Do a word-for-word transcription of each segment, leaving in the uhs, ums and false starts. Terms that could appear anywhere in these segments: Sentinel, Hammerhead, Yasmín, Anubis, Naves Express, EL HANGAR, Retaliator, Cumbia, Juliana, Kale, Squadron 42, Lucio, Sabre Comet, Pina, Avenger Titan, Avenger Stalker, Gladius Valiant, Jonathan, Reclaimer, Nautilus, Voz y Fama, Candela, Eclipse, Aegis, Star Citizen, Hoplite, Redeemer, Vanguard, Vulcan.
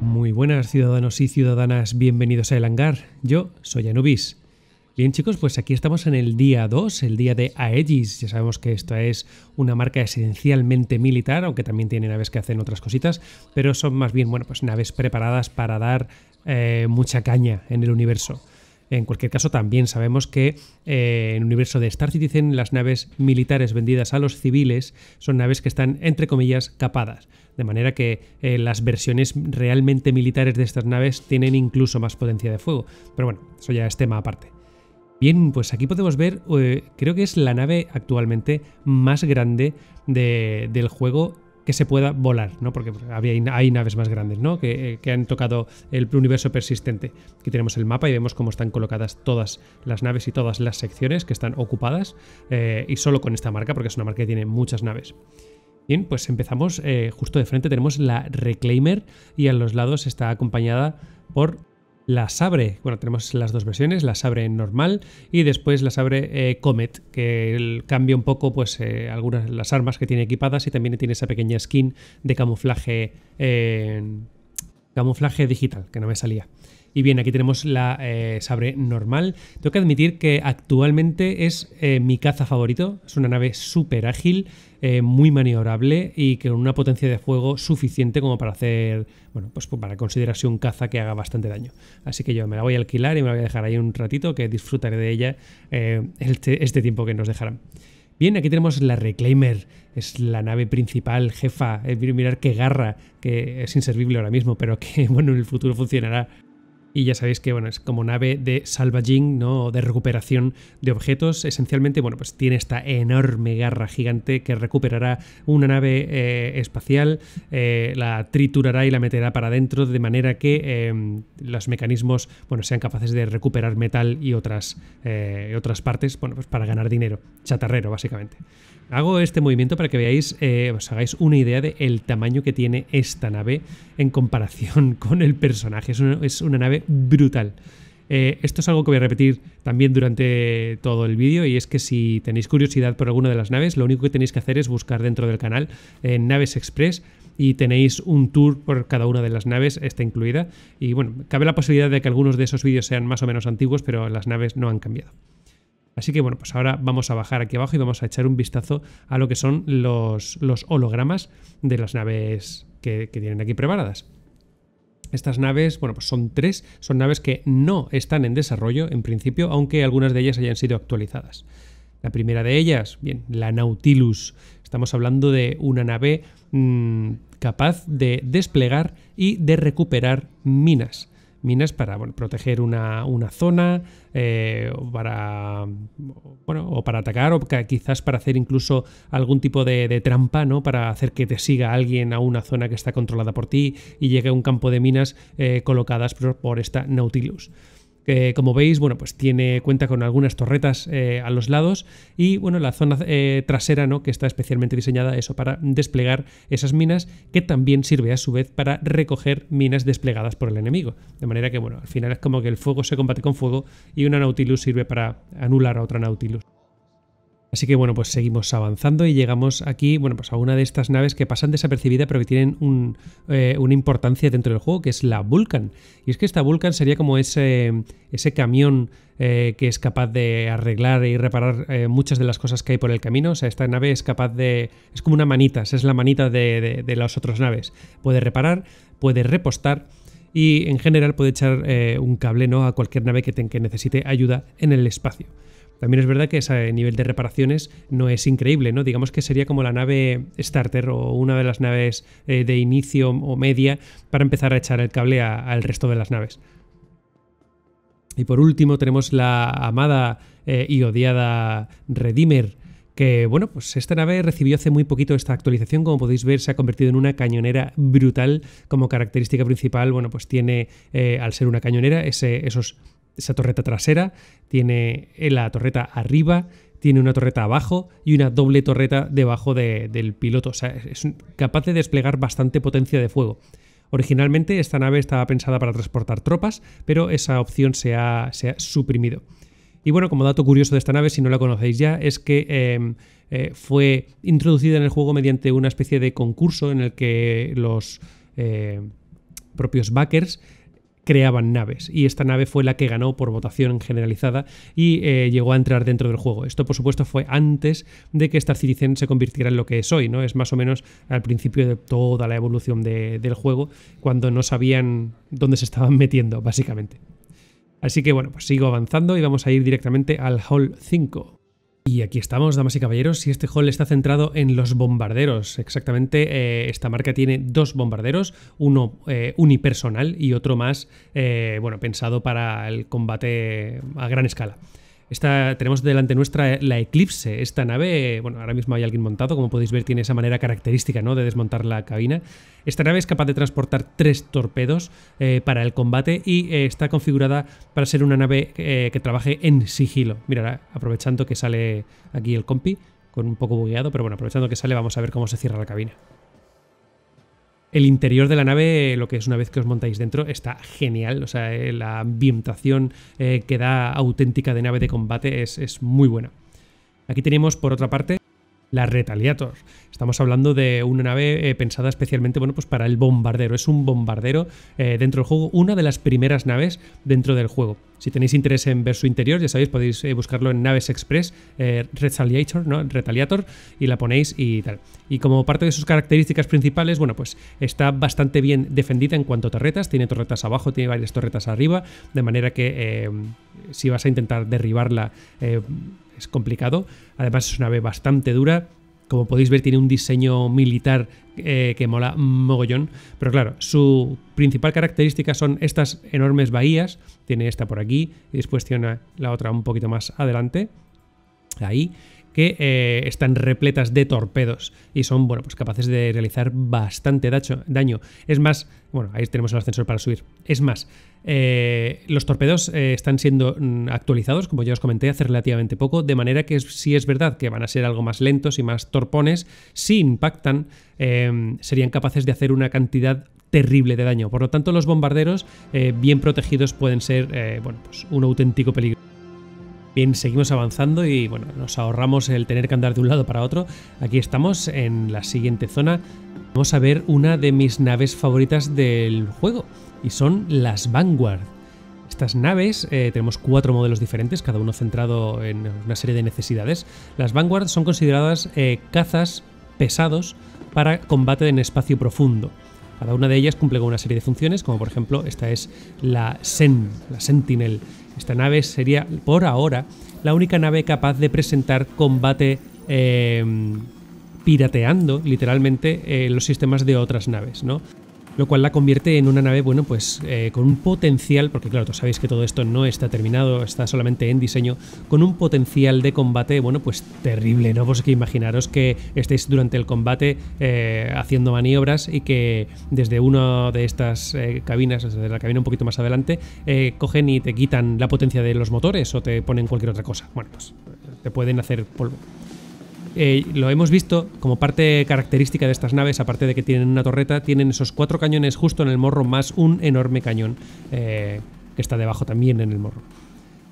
Muy buenas ciudadanos y ciudadanas, bienvenidos a El Hangar, yo soy Anubis. Bien chicos, pues aquí estamos en el día dos, el día de Aegis. Ya sabemos que esto es una marca esencialmente militar, aunque también tiene naves que hacen otras cositas, pero son más bien, bueno, pues naves preparadas para dar eh, mucha caña en el universo. En cualquier caso, también sabemos que eh, en el universo de Star Citizen las naves militares vendidas a los civiles son naves que están, entre comillas, capadas. De manera que eh, las versiones realmente militares de estas naves tienen incluso más potencia de fuego. Pero bueno, eso ya es tema aparte. Bien, pues aquí podemos ver, eh, creo que es la nave actualmente más grande de, del juego que se pueda volar, ¿no? Porque hay, hay naves más grandes, ¿no? Que, que han tocado el universo persistente. Aquí tenemos el mapa y vemos cómo están colocadas todas las naves y todas las secciones que están ocupadas, eh, y solo con esta marca, porque es una marca que tiene muchas naves. Bien, pues empezamos. Eh, justo de frente tenemos la Reclaimer y a los lados está acompañada por la Sabre. Bueno, tenemos las dos versiones, la Sabre normal y después la Sabre eh, Comet, que cambia un poco pues eh, algunas las armas que tiene equipadas y también tiene esa pequeña skin de camuflaje eh, camuflaje digital, que no me salía. Y bien, aquí tenemos la eh, Sabre normal. Tengo que admitir que actualmente es eh, mi caza favorito. Es una nave súper ágil, eh, muy maniobrable y con una potencia de fuego suficiente como para hacer, bueno, pues para considerarse un caza que haga bastante daño. Así que yo me la voy a alquilar y me la voy a dejar ahí un ratito, que disfrutaré de ella eh, este, este tiempo que nos dejarán. Bien, aquí tenemos la Reclaimer, es la nave principal, jefa. Eh, mirad qué garra, que es inservible ahora mismo, pero que bueno, en el futuro funcionará. Y ya sabéis que, bueno, es como nave de salvaging, ¿no? De recuperación de objetos. Esencialmente, bueno, pues tiene esta enorme garra gigante que recuperará una nave eh, espacial, eh, la triturará y la meterá para adentro, de manera que eh, los mecanismos, bueno, sean capaces de recuperar metal y otras, eh, otras partes, bueno, pues para ganar dinero. Chatarrero, básicamente. Hago este movimiento para que veáis, eh, os hagáis una idea del tamaño que tiene esta nave en comparación con el personaje. Es una, es una nave brutal. Eh, esto es algo que voy a repetir también durante todo el vídeo, y es que si tenéis curiosidad por alguna de las naves, lo único que tenéis que hacer es buscar dentro del canal eh, Naves Express, y tenéis un tour por cada una de las naves, esta incluida. Y bueno, cabe la posibilidad de que algunos de esos vídeos sean más o menos antiguos, pero las naves no han cambiado. Así que bueno, pues ahora vamos a bajar aquí abajo y vamos a echar un vistazo a lo que son los, los hologramas de las naves que, que tienen aquí preparadas. Estas naves, bueno, pues son tres, son naves que no están en desarrollo en principio, aunque algunas de ellas hayan sido actualizadas. La primera de ellas, bien, la Nautilus. Estamos hablando de una nave mmm, capaz de desplegar y de recuperar minas. Minas para, bueno, proteger una, una zona, eh, para, bueno, o para atacar, o quizás para hacer incluso algún tipo de, de trampa, ¿no? Para hacer que te siga alguien a una zona que está controlada por ti y llegue a un campo de minas eh, colocadas por, por esta Nautilus. Eh, como veis, bueno, pues tiene cuenta con algunas torretas eh, a los lados y, bueno, la zona eh, trasera, ¿no? Que está especialmente diseñada eso para desplegar esas minas, que también sirve a su vez para recoger minas desplegadas por el enemigo. De manera que, bueno, al final es como que el fuego se combate con fuego y una Nautilus sirve para anular a otra Nautilus. Así que bueno, pues seguimos avanzando y llegamos aquí, bueno, pues a una de estas naves que pasan desapercibida pero que tienen un, eh, una importancia dentro del juego, que es la Vulcan. Y es que esta Vulcan sería como ese, ese camión eh, que es capaz de arreglar y reparar eh, muchas de las cosas que hay por el camino. O sea, esta nave es capaz de... es como una manita, es la manita de, de, de las otras naves. Puede reparar, puede repostar y en general puede echar eh, un cable, ¿no? A cualquier nave que, te, que necesite ayuda en el espacio. También es verdad que ese nivel de reparaciones no es increíble, ¿no? Digamos que sería como la nave starter o una de las naves eh, de inicio o media para empezar a echar el cable al resto de las naves. Y por último tenemos la amada eh, y odiada Redeemer, que bueno, pues esta nave recibió hace muy poquito esta actualización. Como podéis ver, se ha convertido en una cañonera brutal. Como característica principal, bueno, pues tiene, eh, al ser una cañonera, ese, esos... esa torreta trasera, tiene la torreta arriba, tiene una torreta abajo y una doble torreta debajo de, del piloto. O sea, es capaz de desplegar bastante potencia de fuego. Originalmente esta nave estaba pensada para transportar tropas, pero esa opción se ha, se ha suprimido. Y bueno, como dato curioso de esta nave, si no la conocéis ya, es que eh, eh, fue introducida en el juego mediante una especie de concurso en el que los eh, propios backers creaban naves, y esta nave fue la que ganó por votación generalizada y eh, llegó a entrar dentro del juego. Esto, por supuesto, fue antes de que Star Citizen se convirtiera en lo que es hoy, ¿no? Es más o menos al principio de toda la evolución de, del juego, cuando no sabían dónde se estaban metiendo, básicamente. Así que, bueno, pues sigo avanzando y vamos a ir directamente al Hall cinco. Y aquí estamos, damas y caballeros, y este hall está centrado en los bombarderos. Exactamente, eh, esta marca tiene dos bombarderos, uno eh, unipersonal y otro más, eh, bueno, pensado para el combate a gran escala. Esta, tenemos delante nuestra la Eclipse. Esta nave, bueno, ahora mismo hay alguien montado, como podéis ver, tiene esa manera característica, ¿no?, de desmontar la cabina. Esta nave es capaz de transportar tres torpedos eh, para el combate y eh, está configurada para ser una nave eh, que trabaje en sigilo. Mirad, aprovechando que sale aquí el compi, con un poco bugueado, pero bueno, aprovechando que sale, vamos a ver cómo se cierra la cabina. El interior de la nave, lo que es una vez que os montáis dentro, está genial. O sea, eh, la ambientación eh, que da auténtica de nave de combate es, es muy buena. Aquí tenemos, por otra parte, la Retaliator. Estamos hablando de una nave eh, pensada especialmente, bueno, pues para el bombardero. Es un bombardero eh, dentro del juego, una de las primeras naves dentro del juego. Si tenéis interés en ver su interior, ya sabéis, podéis eh, buscarlo en Naves Express, eh, Retaliator, ¿no? Retaliator, y la ponéis y tal. Y como parte de sus características principales, bueno, pues está bastante bien defendida en cuanto a torretas. Tiene torretas abajo, tiene varias torretas arriba, de manera que eh, si vas a intentar derribarla eh, es complicado. Además es una nave bastante dura. Como podéis ver, tiene un diseño militar eh, que mola mogollón. Pero claro, su principal característica son estas enormes bahías. Tiene esta por aquí y después tiene la otra un poquito más adelante, ahí, que eh, están repletas de torpedos y son, bueno, pues capaces de realizar bastante daño. Es más, bueno, ahí tenemos el ascensor para subir. Es más, eh, los torpedos eh, están siendo actualizados, como ya os comenté, hace relativamente poco, de manera que si es verdad que van a ser algo más lentos y más torpones, si impactan, eh, serían capaces de hacer una cantidad terrible de daño. Por lo tanto, los bombarderos eh, bien protegidos pueden ser, eh, bueno, pues un auténtico peligro. Bien, seguimos avanzando y bueno, nos ahorramos el tener que andar de un lado para otro. Aquí estamos en la siguiente zona. Vamos a ver una de mis naves favoritas del juego y son las Vanguard. Estas naves, eh, tenemos cuatro modelos diferentes, cada uno centrado en una serie de necesidades. Las Vanguard son consideradas eh, cazas pesados para combate en espacio profundo. Cada una de ellas cumple con una serie de funciones, como por ejemplo esta es la Sen, la Sentinel. Esta nave sería, por ahora, la única nave capaz de presentar combate eh, pirateando, literalmente, eh, los sistemas de otras naves, ¿no? Lo cual la convierte en una nave, bueno, pues eh, con un potencial, porque claro, todos sabéis que todo esto no está terminado, está solamente en diseño, con un potencial de combate, bueno, pues terrible, ¿no? Pues que imaginaros que estéis durante el combate eh, haciendo maniobras y que desde una de estas eh, cabinas, desde la cabina un poquito más adelante, eh, cogen y te quitan la potencia de los motores o te ponen cualquier otra cosa. Bueno, pues te pueden hacer polvo. Eh, lo hemos visto como parte característica de estas naves, aparte de que tienen una torreta, tienen esos cuatro cañones justo en el morro, más un enorme cañón eh, que está debajo también en el morro.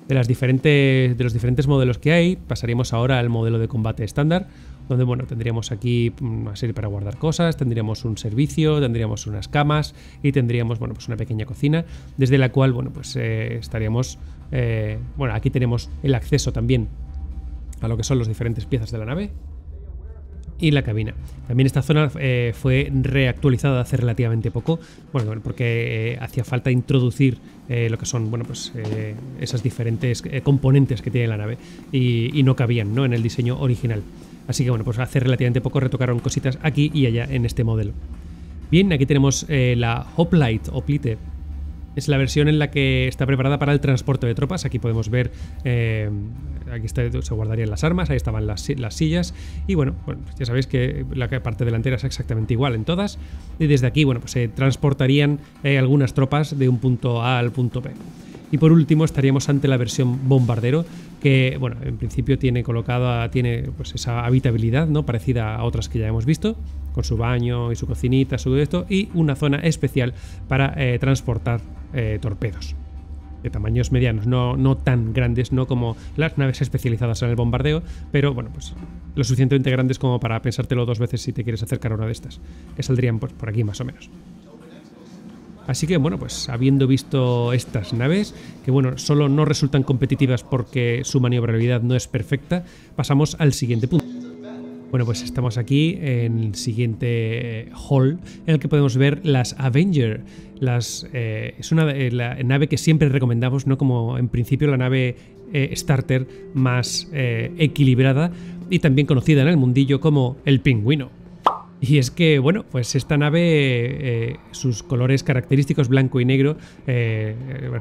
De, las diferentes, de los diferentes modelos que hay, pasaríamos ahora al modelo de combate estándar, donde bueno, tendríamos aquí una serie para guardar cosas, tendríamos un servicio, tendríamos unas camas y tendríamos, bueno, pues una pequeña cocina, desde la cual, bueno, pues eh, estaríamos... Eh, bueno, aquí tenemos el acceso también a lo que son las diferentes piezas de la nave y la cabina. También esta zona eh, fue reactualizada hace relativamente poco, bueno, porque eh, hacía falta introducir eh, lo que son, bueno, pues eh, esas diferentes eh, componentes que tiene la nave y, y no cabían, ¿no?, en el diseño original. Así que bueno, pues hace relativamente poco retocaron cositas aquí y allá en este modelo. Bien, aquí tenemos eh, la Hoplite, Hoplite. Es la versión en la que está preparada para el transporte de tropas. Aquí podemos ver, eh, aquí está, se guardarían las armas, ahí estaban las, las sillas. Y bueno, bueno, ya sabéis que la parte delantera es exactamente igual en todas. Y desde aquí, bueno, pues se eh, transportarían eh, algunas tropas de un punto A al punto B. Y por último estaríamos ante la versión bombardero, que bueno, en principio tiene colocada, tiene pues esa habitabilidad, ¿no?, parecida a otras que ya hemos visto, con su baño y su cocinita, su esto, y una zona especial para eh, transportar eh, torpedos de tamaños medianos, no, no tan grandes, no como las naves especializadas en el bombardeo, pero bueno, pues lo suficientemente grandes como para pensártelo dos veces si te quieres acercar a una de estas, que saldrían por, por aquí más o menos. Así que bueno, pues habiendo visto estas naves, que bueno, solo no resultan competitivas porque su maniobrabilidad no es perfecta, pasamos al siguiente punto. Bueno, pues estamos aquí en el siguiente hall en el que podemos ver las Avenger. Las, eh, es una eh, la nave que siempre recomendamos, ¿no? Como en principio la nave eh, starter más eh, equilibrada y también conocida en el mundillo como el pingüino. Y es que, bueno, pues esta nave, eh, sus colores característicos blanco y negro, eh,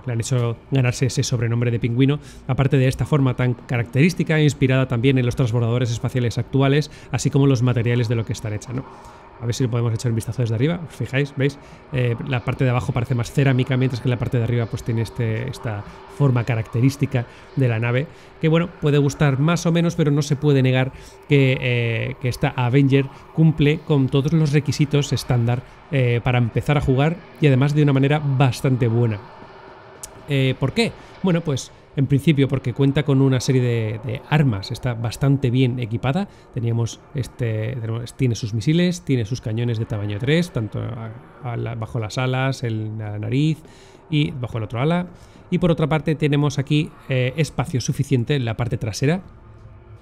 le han hecho ganarse ese sobrenombre de pingüino, aparte de esta forma tan característica, inspirada también en los transbordadores espaciales actuales, así como los materiales de lo que están hechas, ¿no? A ver si lo podemos echar un vistazo desde arriba, os fijáis, ¿veis? Eh, la parte de abajo parece más cerámica, mientras que la parte de arriba pues tiene este, esta forma característica de la nave, que bueno, puede gustar más o menos, pero no se puede negar que, eh, que esta Avenger cumple con todos los requisitos estándar eh, para empezar a jugar, y además de una manera bastante buena. Eh, ¿Por qué? Bueno, pues en principio porque cuenta con una serie de, de armas, está bastante bien equipada. Teníamos este, tiene sus misiles, tiene sus cañones de tamaño tres, tanto a, a la, bajo las alas, en la nariz y bajo el otro ala. Y por otra parte tenemos aquí eh, espacio suficiente en la parte trasera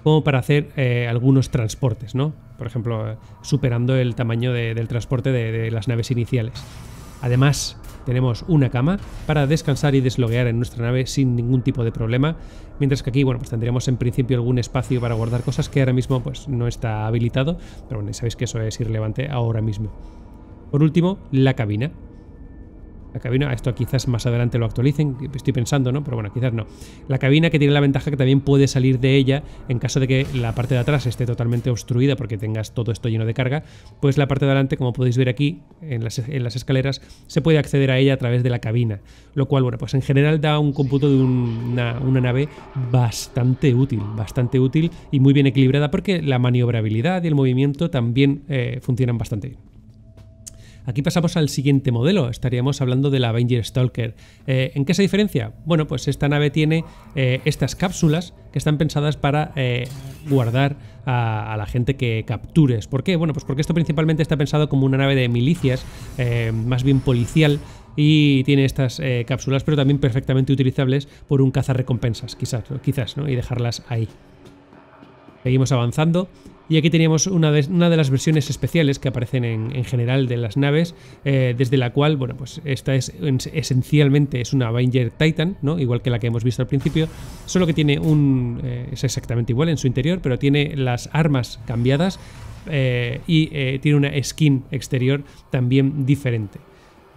como para hacer eh, algunos transportes, ¿no? Por ejemplo, superando el tamaño de, del transporte de, de las naves iniciales. Además, tenemos una cama para descansar y desloguear en nuestra nave sin ningún tipo de problema, mientras que aquí, bueno, pues tendríamos en principio algún espacio para guardar cosas que ahora mismo pues no está habilitado, pero bueno, sabéis que eso es irrelevante ahora mismo. Por último, la cabina. La cabina, esto quizás más adelante lo actualicen, estoy pensando, ¿no? Pero bueno, quizás no. La cabina, que tiene la ventaja que también puede salir de ella en caso de que la parte de atrás esté totalmente obstruida porque tengas todo esto lleno de carga, pues la parte de adelante, como podéis ver aquí en las, en las escaleras, se puede acceder a ella a través de la cabina, lo cual, bueno, pues en general da un cómputo de un, una, una nave bastante útil, bastante útil y muy bien equilibrada, porque la maniobrabilidad y el movimiento también eh, funcionan bastante bien. Aquí pasamos al siguiente modelo, estaríamos hablando de la Avenger Stalker. Eh, ¿En qué se diferencia? Bueno, pues esta nave tiene eh, estas cápsulas que están pensadas para eh, guardar a, a la gente que captures. ¿Por qué? Bueno, pues porque esto principalmente está pensado como una nave de milicias, eh, más bien policial, y tiene estas eh, cápsulas, pero también perfectamente utilizables por un cazarrecompensas, quizás, quizás, ¿no? Y dejarlas ahí. Seguimos avanzando. Y aquí teníamos una de, una de las versiones especiales que aparecen en, en general de las naves, eh, desde la cual, bueno, pues esta es esencialmente es una Avenger Titan, ¿no? Igual que la que hemos visto al principio, solo que tiene un... Eh, es exactamente igual en su interior, pero tiene las armas cambiadas eh, y eh, tiene una skin exterior también diferente.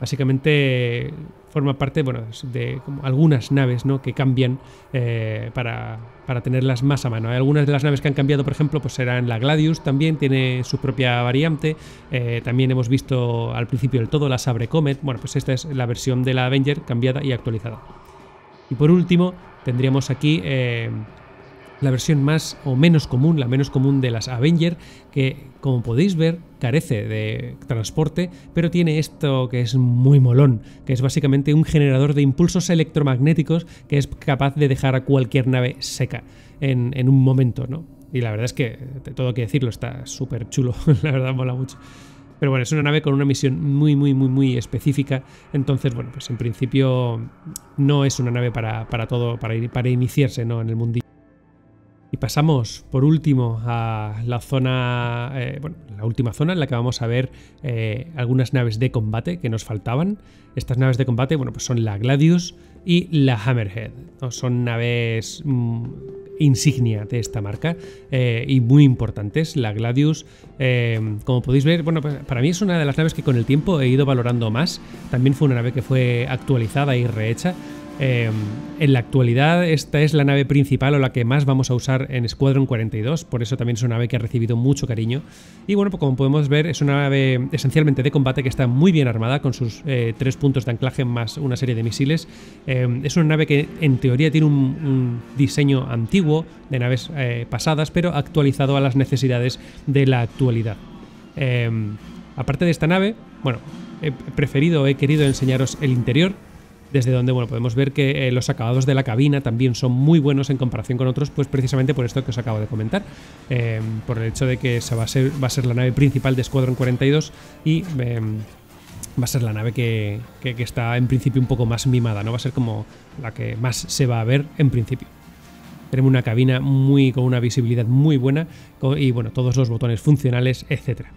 Básicamente forma parte, bueno, de como algunas naves, ¿no?, que cambian eh, para, para tenerlas más a mano. Algunas de las naves que han cambiado, por ejemplo, pues serán la Gladius, también tiene su propia variante. Eh, también hemos visto al principio del todo la Sabre Comet. Bueno, pues esta es la versión de la Avenger cambiada y actualizada. Y por último tendríamos aquí... Eh, la versión más o menos común, la menos común de las Avenger, que como podéis ver carece de transporte, pero tiene esto que es muy molón, que es básicamente un generador de impulsos electromagnéticos que es capaz de dejar a cualquier nave seca en, en un momento, ¿no? Y la verdad es que, todo que decirlo, está súper chulo, la verdad mola mucho. Pero bueno, es una nave con una misión muy, muy, muy, muy específica. Entonces, bueno, pues en principio no es una nave para, para todo, para, ir, para iniciarse, ¿no?, en el mundillo. Y pasamos, por último, a la zona, eh, bueno, la última zona en la que vamos a ver eh, algunas naves de combate que nos faltaban. Estas naves de combate, bueno, pues son la Gladius y la Hammerhead, ¿no? Son naves mmm, insignia de esta marca eh, y muy importantes. La Gladius, eh, como podéis ver, bueno, pues para mí es una de las naves que con el tiempo he ido valorando más. También fue una nave que fue actualizada y rehecha. Eh, en la actualidad esta es la nave principal o la que más vamos a usar en Squadron cuarenta y dos, por eso también es una nave que ha recibido mucho cariño. Y bueno, pues como podemos ver, es una nave esencialmente de combate que está muy bien armada con sus eh, tres puntos de anclaje más una serie de misiles. Eh, es una nave que en teoría tiene un, un diseño antiguo de naves eh, pasadas, pero actualizado a las necesidades de la actualidad. Eh, aparte de esta nave, bueno, he preferido, he querido enseñaros el interior, desde donde, bueno, podemos ver que eh, los acabados de la cabina también son muy buenos en comparación con otros, pues precisamente por esto que os acabo de comentar, eh, por el hecho de que esa va a ser, va a ser la nave principal de Squadron cuarenta y dos y... Eh, va a ser la nave que, que, que está en principio un poco más mimada, ¿no? Va a ser como la que más se va a ver en principio. Tenemos una cabina muy, con una visibilidad muy buena y bueno, todos los botones funcionales, etcétera.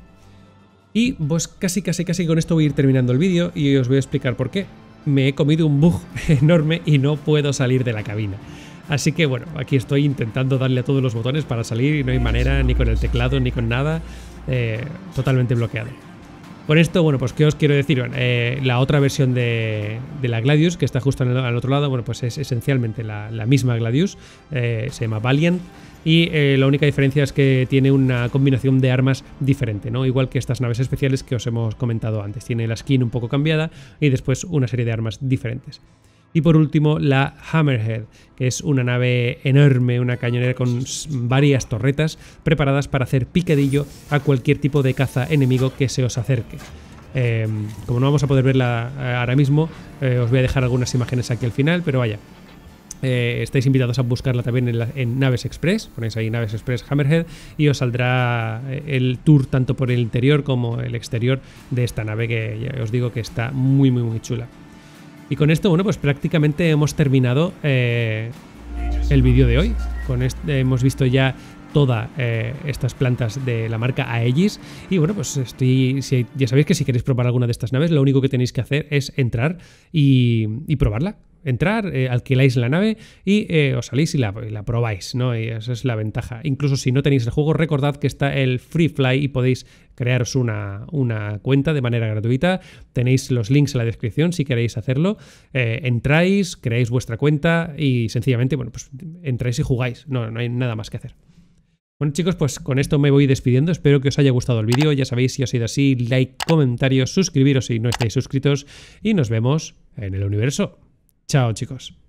Y pues casi, casi, casi con esto voy a ir terminando el vídeo y os voy a explicar por qué. Me he comido un bug enorme y no puedo salir de la cabina. Así que bueno, aquí estoy intentando darle a todos los botones para salir y no hay manera, ni con el teclado, ni con nada, eh, totalmente bloqueado. Con esto, bueno, pues ¿qué os quiero decir? Eh, la otra versión de, de la Gladius, que está justo el, al otro lado, bueno, pues es esencialmente la, la misma Gladius, eh, se llama Valiant, y eh, la única diferencia es que tiene una combinación de armas diferente, ¿no? Igual que estas naves especiales que os hemos comentado antes. Tiene la skin un poco cambiada y después una serie de armas diferentes. Y por último, la Hammerhead, que es una nave enorme, una cañonera con varias torretas preparadas para hacer picadillo a cualquier tipo de caza enemigo que se os acerque. Eh, como no vamos a poder verla ahora mismo, eh, os voy a dejar algunas imágenes aquí al final, pero vaya. Eh, estáis invitados a buscarla también en, la, en Naves Express, ponéis ahí Naves Express Hammerhead y os saldrá el tour tanto por el interior como el exterior de esta nave que ya os digo que está muy muy muy chula. Y con esto, bueno, pues prácticamente hemos terminado eh, el vídeo de hoy. Con este, hemos visto ya todas eh, estas plantas de la marca Aegis. Y bueno, pues estoy, si, ya sabéis que si queréis probar alguna de estas naves, lo único que tenéis que hacer es entrar y, y probarla. Entrar, eh, alquiláis la nave y eh, os salís y la, y la probáis, ¿no? Y esa es la ventaja. Incluso si no tenéis el juego, recordad que está el Free Fly y podéis crearos una, una cuenta de manera gratuita. Tenéis los links en la descripción si queréis hacerlo. Eh, entráis, creáis vuestra cuenta y sencillamente, bueno, pues entráis y jugáis. No, no hay nada más que hacer. Bueno chicos, pues con esto me voy despidiendo, espero que os haya gustado el vídeo, ya sabéis, si os ha sido así, like, comentarios, suscribiros si no estáis suscritos y nos vemos en el universo. Chao chicos.